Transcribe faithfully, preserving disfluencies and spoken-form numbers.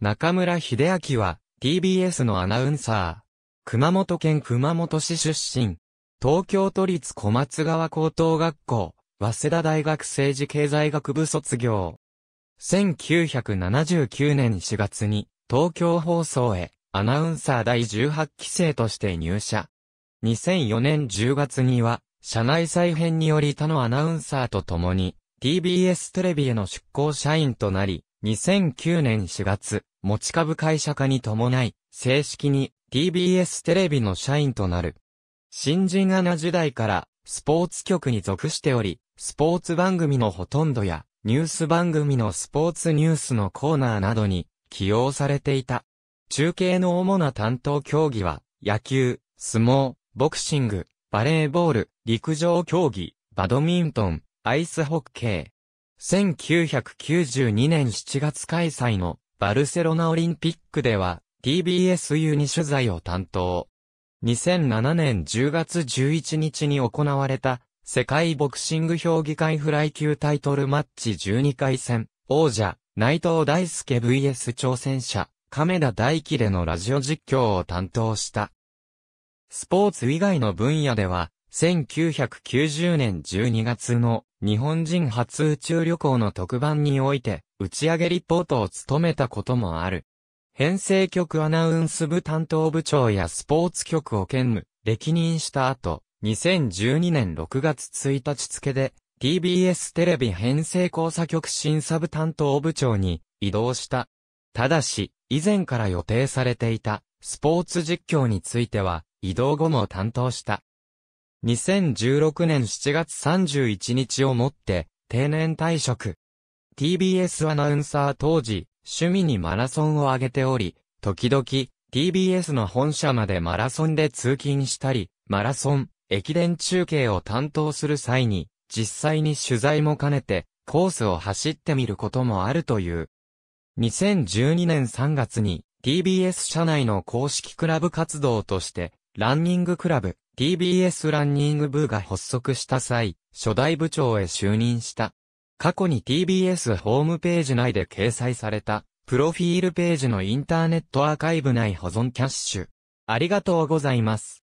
中村秀明は ティービーエス のアナウンサー。熊本県熊本市出身。東京都立小松川高等学校、早稲田大学政治経済学部卒業。せんきゅうひゃくななじゅうきゅうねんしがつに東京放送へアナウンサーだいじゅうはちきせいとして入社。にせんよねんじゅうがつには社内再編により他のアナウンサーと共に ティービーエス テレビへの出向社員となり、にせんきゅうねんしがつ、持ち株会社化に伴い、正式に ティービーエス テレビの社員となる。新人アナ時代からスポーツ局に属しており、スポーツ番組のほとんどやニュース番組のスポーツニュースのコーナーなどに起用されていた。中継の主な担当競技は野球、相撲、ボクシング、バレーボール、陸上競技、バドミントン、アイスホッケー。せんきゅうひゃくきゅうじゅうにねんしちがつ開催のバルセロナオリンピックでは ティービーエスユー に取材を担当。にせんななねんじゅうがつじゅういちにちに行われた世界ボクシング評議会フライ級タイトルマッチじゅうにかいせん王者内藤大助 ブイエス 挑戦者亀田大輝でのラジオ実況を担当した。スポーツ以外の分野ではせんきゅうひゃくきゅうじゅうねんじゅうにがつの日本人初宇宙旅行の特番において打ち上げリポートを務めたこともある。編成局アナウンス部担当部長やスポーツ局を兼務、歴任した後、にせんじゅうにねんろくがつついたち付で ティービーエス テレビ編成考査局審査部担当部長に移動した。ただし、以前から予定されていたスポーツ実況については移動後も担当した。にせんじゅうろくねんしちがつさんじゅういちにちをもって定年退職。ティービーエス アナウンサー当時、趣味にマラソンを挙げており、時々 ティービーエス の本社までマラソンで通勤したり、マラソン、駅伝中継を担当する際に、実際に取材も兼ねて、コースを走ってみることもあるという。にせんじゅうにねんさんがつに ティービーエス 社内の公式クラブ活動として、ランニングクラブ。ティービーエス ランニング部が発足した際、初代部長へ就任した。過去に ティービーエス ホームページ内で掲載された、プロフィールページのインターネットアーカイブ内保存キャッシュ。ありがとうございます。